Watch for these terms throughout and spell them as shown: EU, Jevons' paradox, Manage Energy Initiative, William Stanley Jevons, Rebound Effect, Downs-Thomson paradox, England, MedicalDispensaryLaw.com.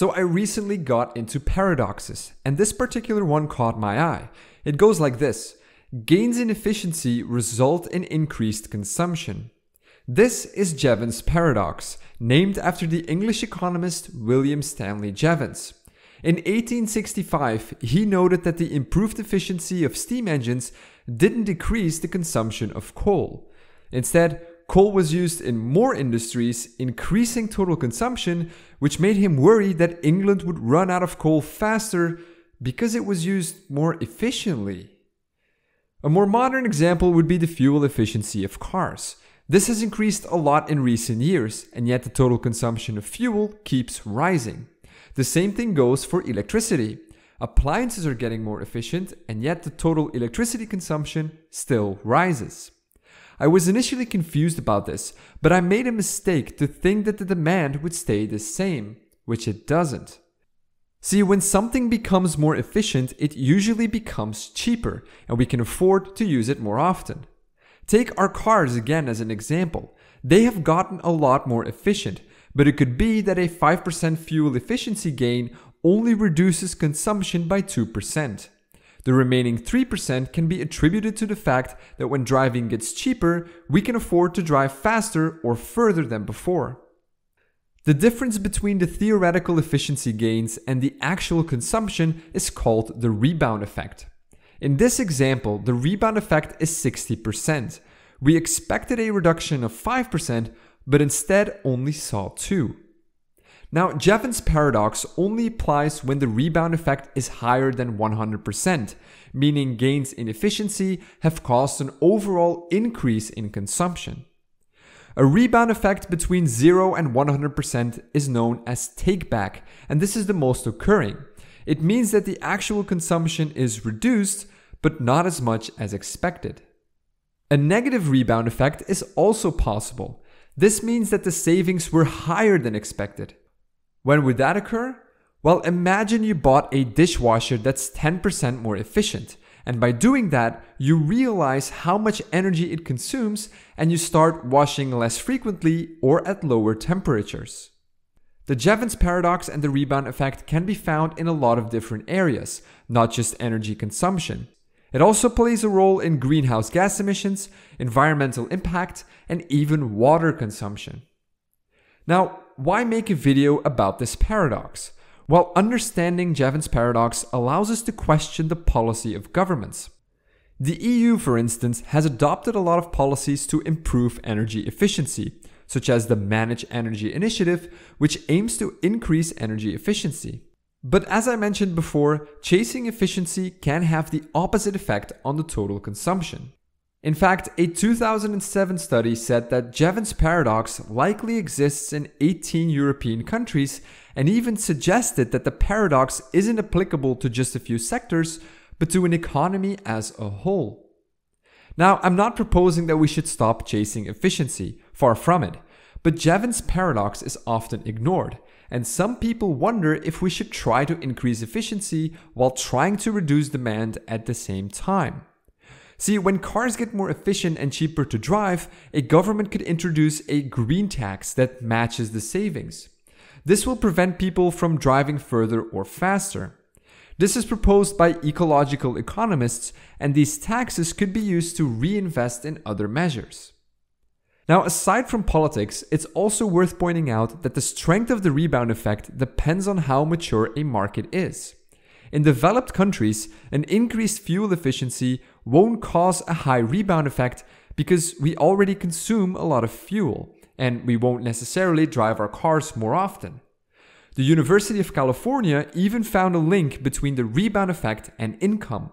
So I recently got into paradoxes, and this particular one caught my eye. It goes like this: gains in efficiency result in increased consumption. This is Jevons' paradox, named after the English economist William Stanley Jevons. In 1865, he noted that the improved efficiency of steam engines didn't decrease the consumption of coal. Instead, coal was used in more industries, increasing total consumption, which made him worry that England would run out of coal faster because it was used more efficiently. A more modern example would be the fuel efficiency of cars. This has increased a lot in recent years, and yet the total consumption of fuel keeps rising. The same thing goes for electricity. Appliances are getting more efficient, and yet the total electricity consumption still rises. I was initially confused about this, but I made a mistake to think that the demand would stay the same, which it doesn't. See, when something becomes more efficient, it usually becomes cheaper, and we can afford to use it more often. Take our cars again as an example. They have gotten a lot more efficient, but it could be that a 5% fuel efficiency gain only reduces consumption by 2%. The remaining 3% can be attributed to the fact that when driving gets cheaper, we can afford to drive faster or further than before. The difference between the theoretical efficiency gains and the actual consumption is called the rebound effect. In this example, the rebound effect is 60%. We expected a reduction of 5%, but instead only saw 2%. Now, Jevons' paradox only applies when the rebound effect is higher than 100%, meaning gains in efficiency have caused an overall increase in consumption. A rebound effect between 0 and 100% is known as take-back, and this is the most occurring. It means that the actual consumption is reduced, but not as much as expected. A negative rebound effect is also possible. This means that the savings were higher than expected. When would that occur? Well, imagine you bought a dishwasher that's 10% more efficient, and by doing that, you realize how much energy it consumes and you start washing less frequently or at lower temperatures. The Jevons paradox and the rebound effect can be found in a lot of different areas, not just energy consumption. It also plays a role in greenhouse gas emissions, environmental impact, and even water consumption. Now, why make a video about this paradox? Well, understanding Jevons' paradox allows us to question the policy of governments. The EU, for instance, has adopted a lot of policies to improve energy efficiency, such as the Manage Energy Initiative, which aims to increase energy efficiency. But as I mentioned before, chasing efficiency can have the opposite effect on the total consumption. In fact, a 2007 study said that Jevons' paradox likely exists in 18 European countries, and even suggested that the paradox isn't applicable to just a few sectors, but to an economy as a whole. Now, I'm not proposing that we should stop chasing efficiency, far from it, but Jevons' paradox is often ignored, and some people wonder if we should try to increase efficiency while trying to reduce demand at the same time. See, when cars get more efficient and cheaper to drive, a government could introduce a green tax that matches the savings. This will prevent people from driving further or faster. This is proposed by ecological economists, and these taxes could be used to reinvest in other measures. Now, aside from politics, it's also worth pointing out that the strength of the rebound effect depends on how mature a market is. In developed countries, an increased fuel efficiency won't cause a high rebound effect because we already consume a lot of fuel, and we won't necessarily drive our cars more often. The University of California even found a link between the rebound effect and income.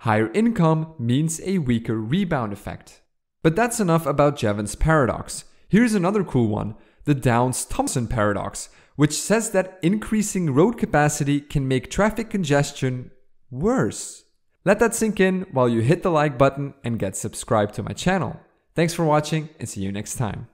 Higher income means a weaker rebound effect. But that's enough about Jevons' paradox. Here's another cool one, the Downs-Thomson paradox, which says that increasing road capacity can make traffic congestion worse. Let that sink in while you hit the like button and get subscribed to my channel. Thanks for watching, and see you next time.